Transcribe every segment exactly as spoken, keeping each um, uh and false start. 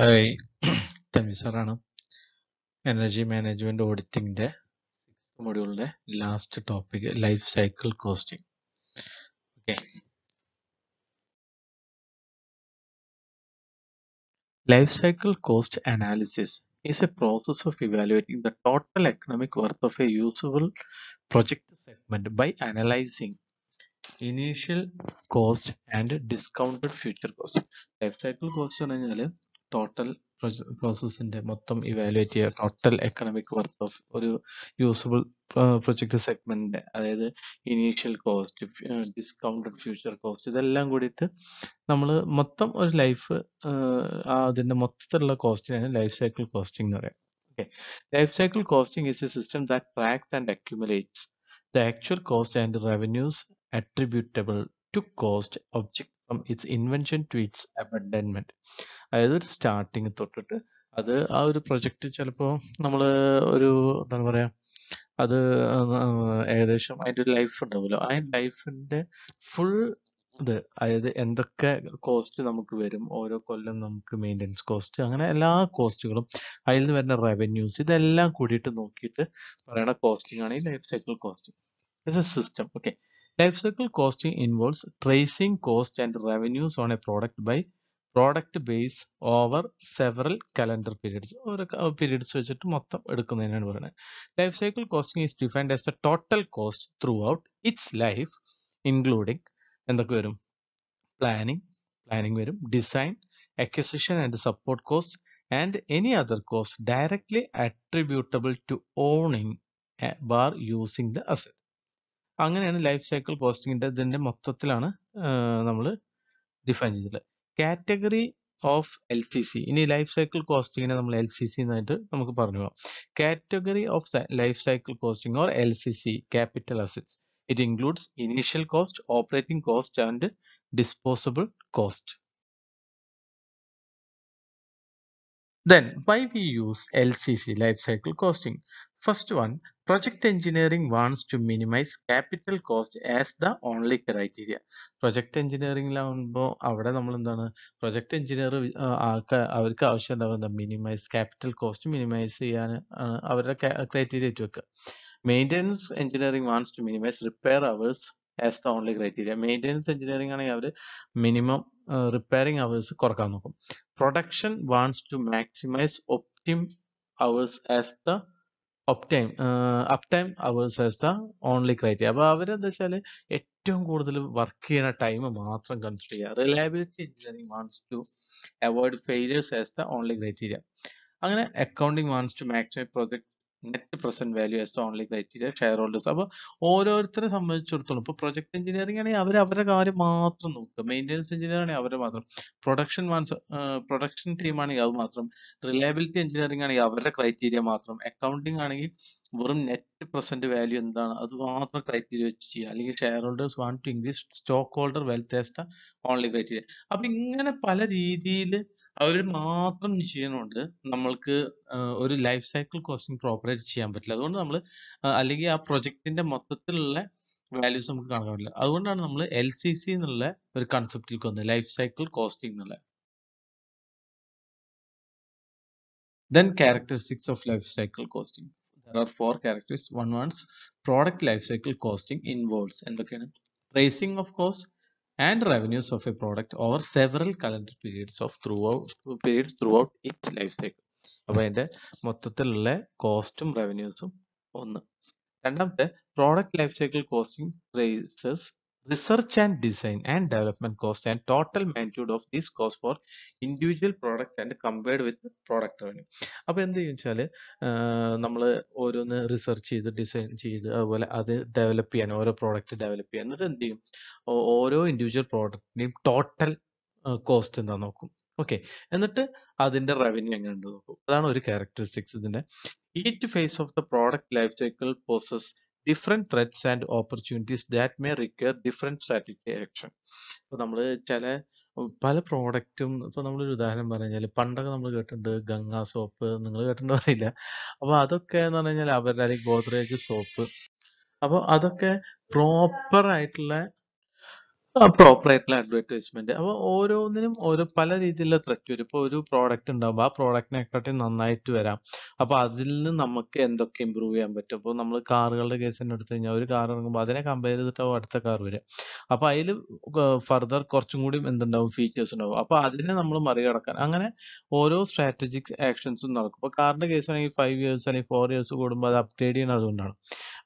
Hi, Tami Saranam. Energy management auditing the sixth module the last topic life cycle costing. Okay. Life cycle cost analysis is a process of evaluating the total economic worth of a usable project segment by analyzing initial cost and discounted future cost. Life cycle cost analysis. Total process in the Motham evaluate here, total economic worth of or usable uh, project segment, uh, initial cost, uh, discounted future cost. This is all life uh, the cost and life cycle costing. Okay. Life cycle costing is a system that tracks and accumulates the actual cost and revenues attributable to cost object from its invention to its abandonment. Either starting തൊട്ടിട്ട് അത് ആ ഒരു project ചിലപ്പോൾ നമ്മൾ ഒരു എന്താ പറയാ അത് ഏകദേശം അതിന്റെ ഒരു ലൈഫ് ഉണ്ടാവുമല്ലോ ആ ലൈഫിന്റെ ഫുൾ ഇത് അതായത് എന്തൊക്കെ കോസ്റ്റ് നമുക്ക് വരും ഓരോ കൊല്ലം നമുക്ക് മെയിൻ്റെനൻസ് കോസ്റ്റ് അങ്ങനെ എല്ലാ കോസ്റ്റുകളും അതിൽ നിന്ന് വരുന്ന റവന്യൂസ് ഇതെല്ലാം കൂടിയിട്ട് നോക്കിയിട്ട് പറയുന്ന കോസ്റ്റിംഗ് ആണ് ഈ life cycle costing it's a system okay life cycle costing involves tracing cost and revenues on a product by product base over several calendar periods or periods which life cycle costing is defined as the total cost throughout its life including and the planning planning design acquisition and support cost and any other cost directly attributable to owning bar using the asset anganeyana life cycle costing inde idinte mottathilaana nammal define cheyidile Category of L C C. In life cycle costing, L C C Category of life cycle costing or L C C, capital assets. It includes initial cost, operating cost, and disposable cost. Then, why we use L C C, life cycle costing? First one, project engineering wants to minimize capital cost as the only criteria. Project engineering la unbo avada nammal endana project engineer aaka avarku avashyam undavana minimize capital cost minimize cheyan avara criteria ettu vekka. Maintenance engineering wants to minimize repair hours as the only criteria. Maintenance engineering aanu avaru minimum uh, repairing hours korkan nokkum. Production wants to maximize optim hours as the Uptime, uh, uptime hours as the only criteria. अब आवेरे दशले एट्टीम कोडले work in a time मात्रं कंस्ट्रिया. Reliability engineering wants to avoid failures as the only criteria. अगने accounting wants to maximize project net present value as the only criteria. Shareholders अब और और तरह समझ चुरतलो. पर project engineering ने आवेरे आवेरे कारे मात्रं नोक. Maintenance engineering ने आवेरे मात्रं. Production wants uh, production team आने आव मात्रं. Reliability engineering आने आवेरे criteria मात्रं. Accounting आने की वरुम net present value इंदा ना अधु मात्रं criteria चाहिए. अलिगे shareholders want to increase stockholder wealth as the only criteria. अब इंगने पहले रीडीले അവര് മാത്രം ചെയ്യുന്നുണ്ട് നമ്മൾക്ക് ഒരു ലൈഫ് സൈക്കിൾ കോസ്റ്റിംഗ് പ്രോപ്പറായിട്ട് ചെയ്യാൻ പറ്റില്ല അതുകൊണ്ട് നമ്മൾ അല്ലെങ്കിൽ ആ പ്രൊജക്റ്റിന്റെ മൊത്തത്തിലുള്ള വാല്യൂസ് നമുക്ക് കാണാൻ പറ്റില്ല അതുകൊണ്ടാണ് നമ്മൾ എൽസിസി എന്നുള്ള ഒരു കൺസെപ്റ്റിലേക്ക് വന്നത് ലൈഫ് സൈക്കിൾ കോസ്റ്റിംഗ് എന്നുള്ള then characteristics of life cycle costing there are four characteristics one one's product life cycle costing involves എന്തൊക്കെയാണ് tracing of cost and revenues of a product over several calendar periods of throughout periods throughout its life cycle. Appo inde mottathilulla costum revenuesum one. Randamathe product life cycle costing traces research and design and development cost and total magnitude of these costs for individual product and compared with product revenue. Appo endu cheyal nammal orone research cheyidu design cheyidu aduvole adu develop cheyan oro product develop cheyan endu endu ഓരോ individual പ്രോഡക്റ്റിന്റെയും total cost എന്താ നോക്കും okay എന്നിട്ട് അതിന്റെ revenue എങ്ങനെ ഉണ്ട് നോക്കും അതാണ് ഒരു ക്യാരക്ടറിസ്റ്റിക്സ് ഇതിന്റെ each phase of the product life cycle poses different threats and opportunities that may require different strategy action ഇപ്പൊ നമ്മള് ചില പല പ്രോഡക്റ്റും ഇപ്പൊ നമ്മളൊരു ഉദാഹരണം പറഞ്ഞാല് പണ്ടൊക്കെ നമ്മൾ കേട്ടിട്ടുണ്ട് ഗംഗാ സോപ്പ് നിങ്ങൾ കേട്ടിട്ടുണ്ടോ അറിയില്ല അപ്പൊ അതൊക്കെ എന്ന് പറഞ്ഞു കഴിഞ്ഞാൽ അവരുടെ അല്ലെങ്കിൽ ഗോദ്രേജ് സോപ്പ് അപ്പൊ അതൊക്കെ പ്രോപ്പർ ആയിട്ടുള്ള ആ പ്രോപ്പർ ആയിട്ടുള്ള അഡ്വർടൈസ്മെന്റ്. അപ്പൊ ഓരോന്നിനും ഓരോ പല രീതിയിലുള്ള ത്രെറ്റ് വരും. ഇപ്പൊ ഒരു പ്രോഡക്റ്റ് ഉണ്ടാവും, ആ പ്രോഡക്റ്റിനെക്കാട്ടി നന്നായിട്ട് വരാം. അപ്പൊ അതിൽ നിന്ന് നമുക്ക് എന്തൊക്കെ ഇമ്പ്രൂവ് ചെയ്യാൻ പറ്റും. അപ്പോൾ നമ്മൾ കാറുകളുടെ കേസ് തന്നെ എടുത്തു കഴിഞ്ഞാൽ ഒരു കാർ ഇറങ്ങുമ്പോൾ അതിനെ കമ്പയർ ചെയ്തിട്ടാവും അടുത്ത കാർ വരും. അപ്പൊ അതിൽ ഫർദർ കുറച്ചും കൂടി എന്തുണ്ടാവും, ഫീച്ചേഴ്സ് ഉണ്ടാവും. അപ്പൊ അതിനെ നമ്മൾ മറികടക്കാൻ അങ്ങനെ ഓരോ സ്ട്രാറ്റജിക് ആക്ഷൻസും നടക്കും. ഇപ്പൊ കാറിന്റെ കേസ് ആണെങ്കിൽ ഫൈവ് ഇയേഴ്സ് അല്ലെങ്കിൽ ഫോർ ഇയേഴ്സ് കൂടുമ്പോൾ അത് അപ്ഡേറ്റ് ചെയ്യുന്നത് അതുകൊണ്ടാണ്.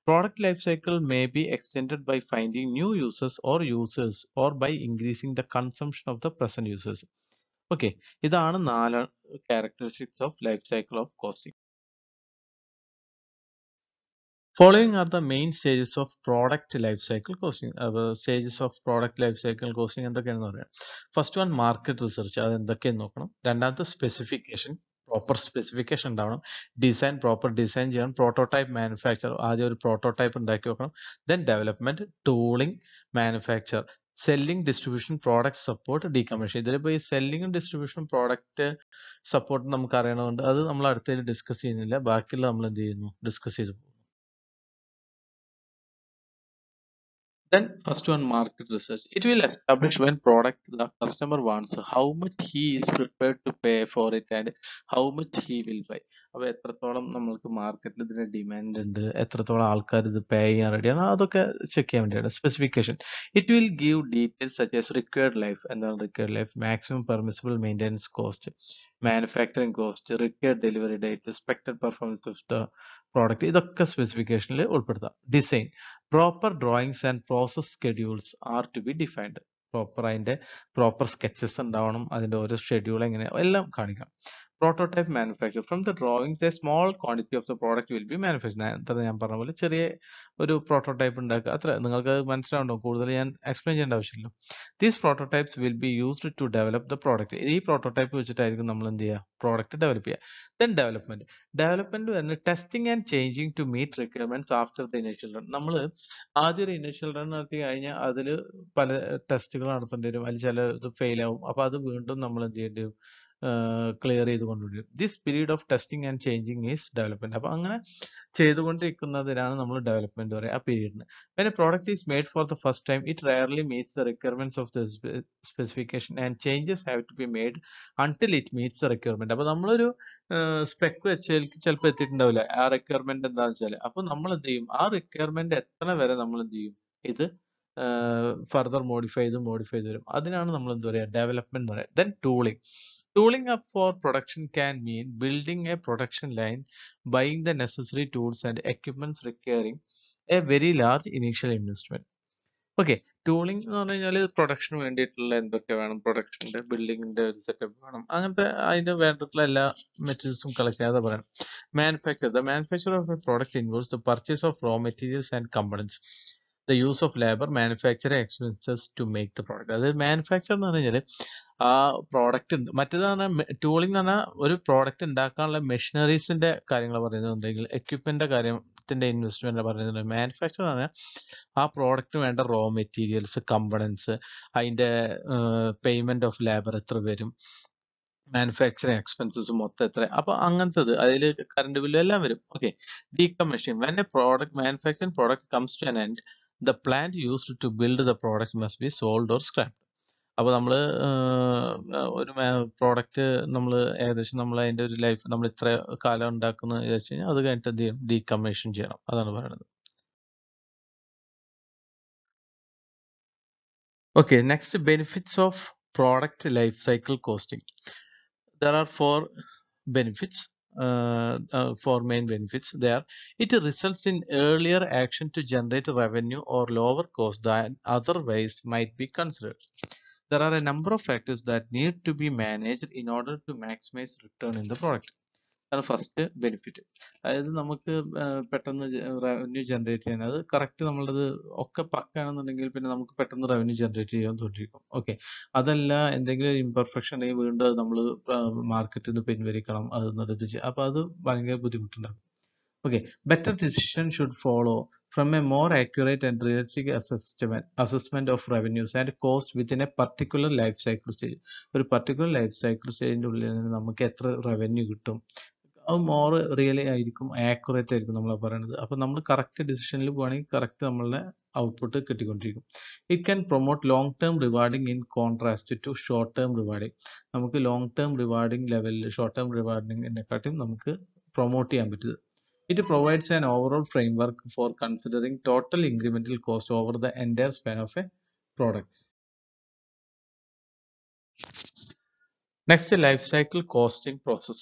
Product life cycle may be extended by finding new users or users or by increasing the consumption of the present users. Okay, ഇതാണ് നാല് characteristics of life cycle of costing. Following are the main stages of product life cycle costing. Uh, stages of product life cycle costing എന്തൊക്കെയാണെന്ന് പറയാം. First one, market research. അത് എന്തൊക്കെയെന്ന് നോക്കണം. രണ്ടാമത്തെ specification. Proper specification ഉണ്ടാവണം. Design proper design ചെയ്യണം. Prototype manufacture, ആദ്യം ഒരു prototype ഉണ്ടാക്കി വെക്കണം. Then development, tooling, manufacture, selling, distribution, product support, decommission. ഇതിലിപ്പോൾ ഈ സെല്ലിംഗും ഡിസ്ട്രിബ്യൂഷനും പ്രോഡക്റ്റ് സപ്പോർട്ടും നമുക്ക് അറിയണമുണ്ട്. അത് നമ്മൾ അടുത്തതിൽ ഡിസ്കസ് ചെയ്യുന്നില്ല, ബാക്കിയുള്ള നമ്മൾ എന്ത് ചെയ്യുന്നു, ഡിസ്കസ് ചെയ്തു പോകും. Then first one, market research. It will establish when product the customer wants, how much he is prepared to pay for it and how much he will buy. അപ്പോൾ എത്രത്തോളം നമ്മൾക്ക് മാർക്കറ്റിൽ ഇതിന് ഡിമാൻഡ് ഉണ്ട്, എത്രത്തോളം ആൾക്കാർ ഇത് പേ ചെയ്യാൻ റെഡിയാണ്, അതൊക്കെ ചെക്ക് ചെയ്യാൻ വേണ്ടിയാണ്. Specification, it will give details such as required life, എന്താണ് required life, maximum permissible maintenance cost, manufacturing cost, required delivery date, expected performance of the product, ഇതൊക്കെ സ്പെസിഫിക്കേഷനിൽ ഉൾപ്പെടുത്താം. Design, proper drawings and process schedules are to be defined. Proper അതിൻ്റെ proper sketches ഉണ്ടാവണം, അതിൻ്റെ ഓരോ schedule എങ്ങനെ എല്ലാം കാണിക്കണം. Prototype manufacture, from the drawings a small quantity of the product will be manufacture. അത്ര ഞാൻ പറഞ്ഞ പോലെ ചെറിയ ഒരു പ്രോട്ടോടൈപ്പ് ഉണ്ടാക്കുക, അത്ര നിങ്ങൾക്ക് മനസ്സിലാവുണ്ടോ, കൂടുതൽ ഞാൻ എക്സ്പ്ലെയിൻ ചെയ്യേണ്ട ആവശ്യമില്ല. These prototypes will be used to develop the product. ഈ പ്രോട്ടോടൈപ്പ് വെച്ചിട്ടായിരിക്കും നമ്മൾ എന്ത് ചെയ്യുക, പ്രോഡക്റ്റ് ഡെവലപ്പ് ചെയ്യുക. ദെൻ ഡെവലപ്മെന്റ്, ഡെവലപ്മെന്റ് വരുന്നത് testing and changing to meet requirements after the initial run. നമ്മൾ ആദ്യം ഒരു ഇനിഷ്യൽ റൺ നടത്തി കഴിഞ്ഞാൽ അതിൽ പല ടെസ്റ്റുകൾ നടത്തേണ്ടി വരും, അതിൽ ചില ഇത് ഫെയിൽ ആവും. അപ്പോൾ അത് വീണ്ടും നമ്മൾ എന്ത് ചെയ്യേണ്ടി വരും, ക്ലിയർ ചെയ്തുകൊണ്ടിരിക്കും. This period of testing and changing is development. അപ്പൊ അങ്ങനെ ചെയ്തുകൊണ്ടിരിക്കുന്നതിനാണ് നമ്മൾ ഡെവലപ്മെന്റ് പറയുക, ആ പീരീഡിന്. When a product is made for the first time it rarely meets the requirements of the specification and changes have to be made until it meets the requirement. അപ്പൊ നമ്മളൊരു spec വെച്ചേൽക്ക് ചിലപ്പോൾ എത്തിയിട്ടുണ്ടാവില്ല, ആ റിക്വയർമെന്റ് എന്താണെന്ന് വെച്ചാൽ. അപ്പൊ നമ്മൾ എന്ത് ചെയ്യും, ആ റിക്വയർമെന്റ് എത്ര വരെ നമ്മൾ എന്ത് ചെയ്യും, ഇത് ഫർദർ മോഡിഫൈ ചെയ്ത് മോഡിഫൈ ചെയ്ത് വരും. അതിനാണ് നമ്മൾ എന്താ പറയുക, ഡെവലപ്മെന്റ് എന്ന് പറയുക. Then tooling, Tooling up for production can mean building a production line, buying the necessary tools and equipments requiring a very large initial investment. Okay, tooling എന്ന് പറഞ്ഞു കഴിഞ്ഞാൽ പ്രൊഡക്ഷന് വേണ്ടിയിട്ടുള്ള എന്തൊക്കെ വേണം, പ്രൊഡക്ഷൻ്റെ ബിൽഡിങ്ങിൻ്റെ ഒരു സെറ്റപ്പ് വേണം, അങ്ങനത്തെ അതിന് വേണ്ടിയിട്ടുള്ള എല്ലാ മെറ്റീരിയൽസും കളക്ട് ചെയ്യാതെ പറയാം. Manufacture, the manufacture of a product involves the purchase of raw materials and components, the use of labor, manufacturing expenses to make the product. അതായത് മാനുഫാക്ചർ എന്ന് പറഞ്ഞാൽ ആ പ്രോഡക്റ്റ് ഉണ്ട്. മറ്റേത് പറഞ്ഞാൽ ടൂളിംഗ് എന്ന് പറഞ്ഞാൽ ഒരു പ്രോഡക്റ്റ് ഉണ്ടാക്കാനുള്ള മെഷീനറീസിന്റെ കാര്യങ്ങൾ പറയുന്നുണ്ടെങ്കിൽ, എക്യുപ്മെന്റിന്റെ കാര്യത്തിന്റെ ഇൻവെസ്റ്റ്മെന്റ് പറയുന്നുണ്ട്. മാനുഫാക്ചർ എന്ന് പറഞ്ഞാൽ ആ പ്രോഡക്റ്റിന് വേണ്ട റോ മെറ്റീരിയൽസ്, കമ്പണൻസ്, അതിന്റെ പേയ്മെന്റ് ഓഫ് ലേബർ എത്ര വരും, മാനുഫാക്ചറിങ് എക്സ്പെൻസസ് മൊത്തം എത്ര, അപ്പൊ അങ്ങനത്തത് അതിൽ കറണ്ട് ബില്ലും എല്ലാം വരും. Okay, decommission, when a product manufacturing product comes to an end the plant used to build the product must be sold or scrapped. അപ്പോൾ നമ്മൾ ഒരു പ്രോഡക്റ്റ് നമ്മൾ ഏകദേശം നമ്മൾ അതിൻ്റെ ഒരു ലൈഫ് നമ്മൾ ഇത്ര കാലം ഉണ്ടാക്കുന്ന വിചാരിച്ചു കഴിഞ്ഞാൽ അത് കഴിഞ്ഞിട്ട് എന്ത് ചെയ്യും, ഡീകമ്മീഷൻ ചെയ്യണം, അതാണ് പറയുന്നത്. Okay, next, benefits of product life cycle costing. There are four benefits. Uh, uh, four main benefits there. It results in earlier action to generate revenue or lower cost than otherwise might be considered. There are a number of factors that need to be managed in order to maximize return in the product. അതാണ് first benefit. അതായത് നമുക്ക് പെട്ടെന്ന് revenue generate ചെയ്യാൻ, അത് correct നമ്മളത് ഒക്കെ പക്കാണെന്നുണ്ടെങ്കിൽ പിന്നെ നമുക്ക് പെട്ടെന്ന് റവന്യൂ ജനറേറ്റ് ചെയ്യാൻ തോന്നിയിരിക്കും. ഓക്കെ, അതല്ല എന്തെങ്കിലും ഇംപെർഫെക്ഷൻ ആയി വീണ്ടും അത് നമ്മൾ മാർക്കറ്റിൽ നിന്ന് പിൻവലിക്കണം, അത് നടത്തി ചെയ്യാം. അപ്പോൾ അത് ഭയങ്കര ബുദ്ധിമുട്ടുണ്ടാകും. Okay, better decision should follow from a more accurate and realistic assessment assessment of revenues and cost within a particular life cycle stage. ഒരു particular life cycle stage ഉള്ളിൽ നിന്ന് നമുക്ക് എത്ര റവന്യൂ കിട്ടും, അത് മോർ റിയൽ ആയിരിക്കും, ആക്യുറേറ്റ് ആയിരിക്കും നമ്മൾ പറയുന്നത്. അപ്പോൾ നമ്മൾ കറക്റ്റ് ഡിസിഷനിൽ പോവുകയാണെങ്കിൽ കറക്റ്റ് നമ്മളുടെ output കിട്ടിക്കൊണ്ടിരിക്കും. It can promote long term rewarding in contrast to short term rewarding. നമുക്ക് ലോങ് ടേം റിവാർഡിംഗ് ലെവലിൽ ഷോർട്ട് ടേം റിവാർഡിംഗിനെക്കാട്ടും നമുക്ക് പ്രൊമോട്ട് ചെയ്യാൻ പറ്റും. It provides an overall framework for considering total incremental cost over the entire span of a product. Next, life cycle costing process.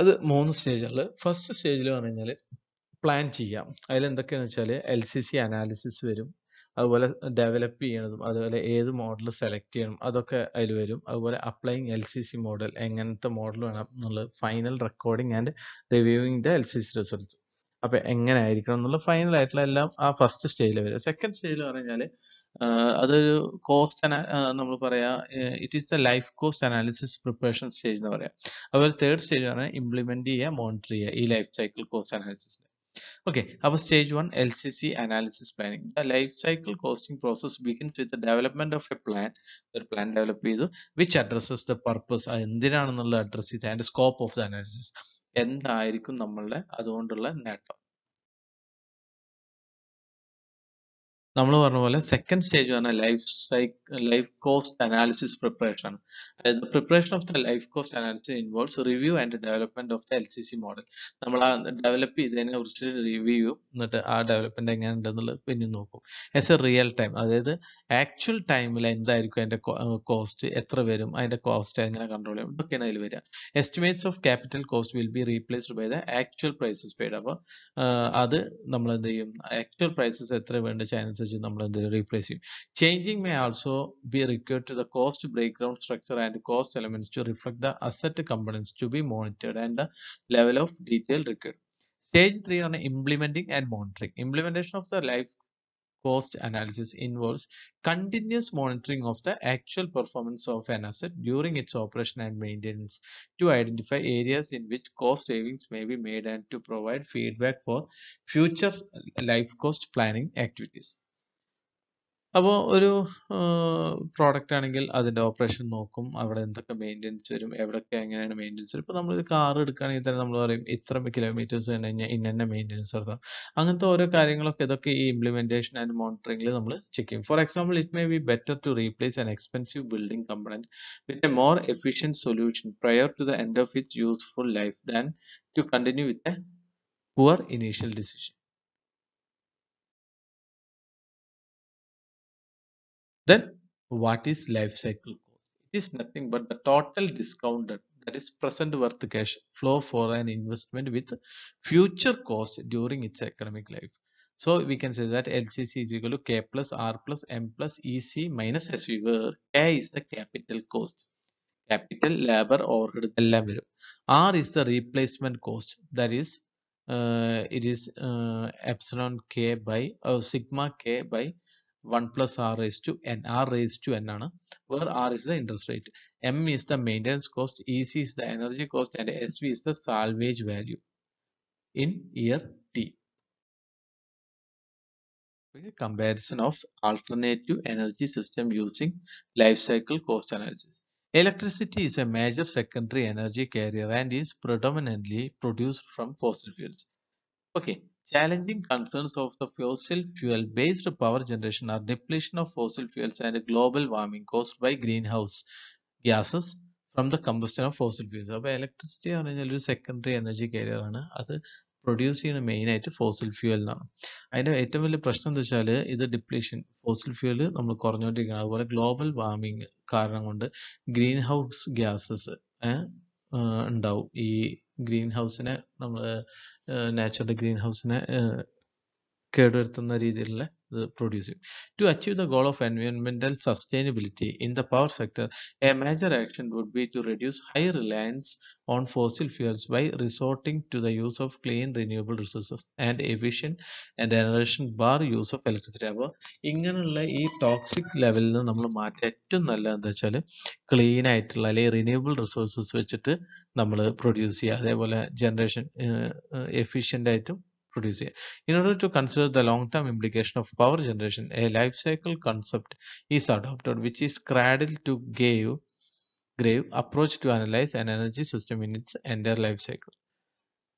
അത് മൂന്ന് സ്റ്റേജുകൾ. First സ്റ്റേജിൽ പറഞ്ഞു കഴിഞ്ഞാൽ പ്ലാൻ ചെയ്യാം. അതിലെന്തൊക്കെയാണെന്ന് വെച്ചാൽ എൽ സി സി അനാലിസിസ് വരും, അതുപോലെ ഡെവലപ്പ് ചെയ്യണതും അതുപോലെ ഏത് മോഡൽ സെലക്ട് ചെയ്യണം അതൊക്കെ അതിൽ വരും. അതുപോലെ applying L C C model, എങ്ങനത്തെ മോഡൽ വേണം എന്നുള്ളത്, final recording and reviewing the L C C result. അപ്പം എങ്ങനെ ആയിരിക്കണം എന്നുള്ള ഫൈനൽ ആയിട്ടുള്ള എല്ലാം ആ ഫസ്റ്റ് സ്റ്റേജിൽ വരും. സെക്കൻഡ് സ്റ്റേജിൽ പറഞ്ഞു കഴിഞ്ഞാൽ അതൊരു കോസ്റ്റ് അനാ നമ്മൾ പറയാ, it is the life cost analysis preparation stage എന്ന് പറയാം. അതുപോലെ തേർഡ് സ്റ്റേജ് പറഞ്ഞാൽ ഇംപ്ലിമെന്റ് ചെയ്യുക, മോണിറ്റർ ചെയ്യുക ഈ ലൈഫ് സൈക്കിൾ കോസ്റ്റ് അനാലിസിസിന്. ഓക്കെ, അപ്പോൾ stage one L C C analysis planning. The life cycle costing process begins with the development of a plan. ഒരു പ്ലാൻ ഡെവലപ്പ് ചെയ്തു വിച്ച് അഡ്രസ്സസ് ദ പർപ്പസ്, അത് എന്തിനാണെന്നുള്ള address ചെയ്ത് അതിന്റെ സ്കോപ്പ് ഓഫ് ദ അനാലിസിസ്, എന്തായിരിക്കും നമ്മളുടെ അതുകൊണ്ടുള്ള നേട്ടം. നമ്മൾ പറഞ്ഞ പോലെ സെക്കൻഡ് സ്റ്റേജ് പറഞ്ഞാൽ life cycle life cost analysis preparation ആണ്. അതായത് preparation of the life cost analysis involves review and development of the L C C model. നമ്മൾ ആ ഡെവലപ്പ് ചെയ്തതിനെ കുറിച്ച് റിവ്യൂ, എന്നിട്ട് ആ ഡെവലപ്മെന്റ് എങ്ങനെ ഉണ്ടെന്നുള്ളത് പിന്നെ നോക്കും. ആസ് എ റിയൽ ടൈം, അതായത് ആക്ച്വൽ ടൈമിൽ എന്തായിരിക്കും അതിന്റെ കോസ്റ്റ്, എത്ര വരും, അതിന്റെ കോസ്റ്റ് എങ്ങനെ കൺട്രോൾ ചെയ്യും, ഇതൊക്കെയാണ് അതിൽ വരിക. Estimates of capital cost will be replaced by the actual prices paid. അപ്പോൾ അത് നമ്മൾ എന്ത് ചെയ്യും, ആക്ച്വൽ പ്രൈസസ് എത്ര വേണ്ട ചാൻസ് നമ്മൾ എന്തെങ്കിലും റീപ്ലേസ് ചെയ്യും. Changing may also be required to the cost break down structure and cost elements to reflect the asset components to be monitored and the level of detail required. Stage three ആണ് implementing and monitoring. Implementation of the life cost analysis involves continuous monitoring of the actual performance of an asset during its operation and maintenance to identify areas in which cost savings may be made and to provide feedback for future life cost planning activities. അപ്പോൾ ഒരു product ആണെങ്കിൽ അതിൻ്റെ operation നോക്കും, അവിടെ എന്തൊക്കെ maintenance വരും, എവിടെയൊക്കെ എങ്ങനെയാണ് മെയിൻ്റെനൻസ് വരും. ഇപ്പോൾ നമ്മളൊരു കാർ എടുക്കുകയാണെങ്കിൽ തന്നെ നമ്മൾ പറയും ഇത്ര കിലോമീറ്റേഴ്സ് കഴിഞ്ഞ് കഴിഞ്ഞാൽ ഇന്നെ മെയിൻ്റെനൻസ് നടത്താം. അങ്ങനത്തെ ഓരോ കാര്യങ്ങളൊക്കെ ഇതൊക്കെ ഈ ഇംപ്ലിമെൻറ്റേഷൻ ആൻഡ് മോണിറ്ററിംഗിൽ നമ്മൾ ചെക്ക് ചെയ്യും. For example, it may be better to replace an expensive building component with a more efficient solution prior to the end of its useful life than to continue with a poor initial decision. Then what is life cycle cost? It is nothing but the total discounted, that is present worth cash flow for an investment with future cost during its economic life. So we can say that L C C is equal to K plus R plus M plus E C minus S V, where K is the capital cost, capital labor overhead ellam varu. R is the replacement cost, that is uh, it is uh, epsilon K by or uh, sigma K by one plus R raised to N. R raised to N ആണ്, where R is the interest rate, M is the maintenance cost, E C is the energy cost and S V is the salvage value in year T. Comparison of alternative energy system using life cycle cost analysis. Electricity is a major secondary energy carrier and is predominantly produced from fossil fuels. Okay. Challenging concerns of the fossil fuel based power generation are depletion of fossil fuels and global warming caused by greenhouse gases from the combustion of fossil fuels. അപ്പോൾ electricity എന്ന് പറഞ്ഞാൽ ഒരു secondary energy carrier ആണ്. അത് produce ചെയ്യുന്ന main ആയിട്ട് fossil ഫ്യൂവലിനാണ്. അതിൻ്റെ ഏറ്റവും വലിയ പ്രശ്നം എന്താ വെച്ചാൽ ഇത് ഡിപ്ലീഷൻ, ഫോസിൽ ഫ്യൂവൽ നമ്മൾ കുറഞ്ഞുകൊണ്ടിരിക്കുകയാണ്. അതുപോലെ ഗ്ലോബൽ വാർമിംഗ് കാരണം കൊണ്ട് ഗ്രീൻ ഹൗസ് ഗ്യാസസ് ഉണ്ടാവും. ഈ ഗ്രീൻ ഹൗസിനെ നമ്മൾ നാച്ചുറൽ ഗ്രീൻ ഹൗസിനെ കേടുവരുത്തുന്ന രീതിയിലുള്ള ഇത് പ്രൊഡ്യൂസ് ചെയ്യും. To achieve the goal of എൻവയോൺമെന്റൽ sustainability in the power sector a major action would be to reduce high reliance on fossil fuels by resorting to the use of clean renewable resources and efficient and generation bar use of electricity. അപ്പോൾ ഇങ്ങനെയുള്ള ഈ toxic ലെവലിൽ നിന്ന് നമ്മൾ മാറ്റാൻ ഏറ്റവും നല്ലത് എന്താ വെച്ചാൽ ക്ലീൻ ആയിട്ടുള്ള അല്ലെങ്കിൽ റിന്യൂവബിൾ റിസോഴ്സസ് വെച്ചിട്ട് നമ്മൾ പ്രൊഡ്യൂസ് ചെയ്യുക. അതേപോലെ ജനറേഷൻ എഫിഷ്യൻ്റ് ആയിട്ടും produce here. In order to consider the long-term implication of power generation, a life cycle concept is adopted, which is cradle to grave, grave approach to analyze an energy system in its entire life cycle.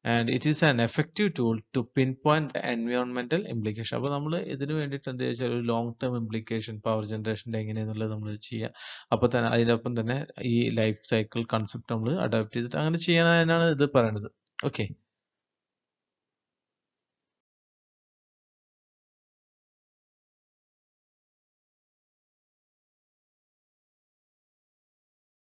and it is an effective tool to pinpoint the environmental implication. അപ്പോൾ നമ്മൾ ഇതിനു വേണ്ടിയിട്ട് എന്താ വെച്ചാൽ ഒരു long term implication power generation എങ്ങനെയെന്നുള്ളത് നമ്മൾ ചെയ്യാം. അപ്പോൾ തന്നെ അതിനൊപ്പം തന്നെ ഈ ലൈഫ് സൈക്കിൾ കൺസെപ്റ്റ് നമ്മൾ അഡാപ്റ്റ് ചെയ്തിട്ട് അങ്ങനെ ചെയ്യാനാണ് ഇത് പറയുന്നത്. Okay.